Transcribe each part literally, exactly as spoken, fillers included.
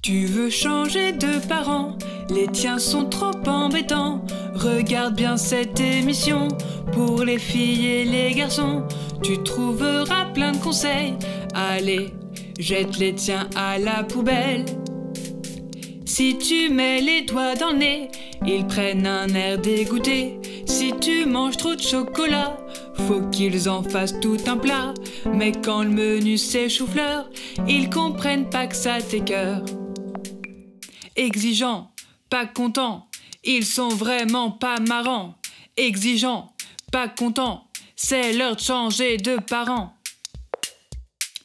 Tu veux changer de parents, les tiens sont trop embêtants. Regarde bien cette émission, pour les filles et les garçons. Tu trouveras plein de conseils, allez, jette les tiens à la poubelle. Si tu mets les doigts dans le nez, ils prennent un air dégoûté. Si tu manges trop de chocolat, faut qu'ils en fassent tout un plat. Mais quand le menu c'est chou-fleur, ils comprennent pas que ça t'écœure. Exigeants, pas contents, ils sont vraiment pas marrants. Exigeants, pas contents, c'est l'heure de changer de parents.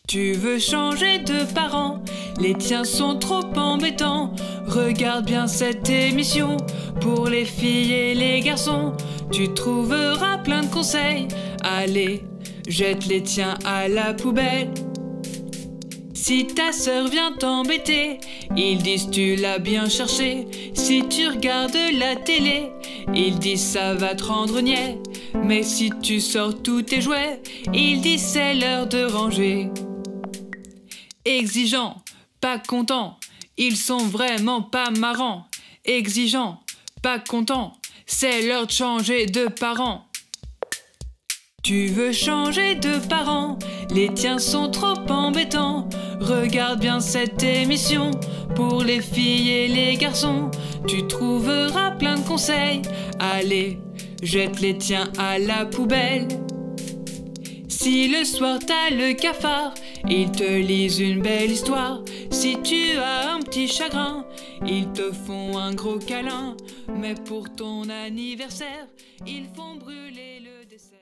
Tu veux changer de parents, les tiens sont trop embêtants. Regarde bien cette émission, pour les filles et les garçons. Tu trouveras plein de conseils, allez, jette les tiens à la poubelle. Si ta sœur vient t'embêter, ils disent tu l'as bien cherché. Si tu regardes la télé, ils disent ça va te rendre niais. Mais si tu sors tous tes jouets, ils disent c'est l'heure de ranger. Exigeants, pas contents, ils sont vraiment pas marrants. Exigeants, pas contents, c'est l'heure de changer de parents. Tu veux changer de parents, les tiens sont trop embêtants. Regarde bien cette émission, pour les filles et les garçons. Tu trouveras plein de conseils, allez, jette les tiens à la poubelle. Si le soir t'as le cafard, ils te lisent une belle histoire. Si tu as un petit chagrin, ils te font un gros câlin. Mais pour ton anniversaire, ils font brûler le dessert.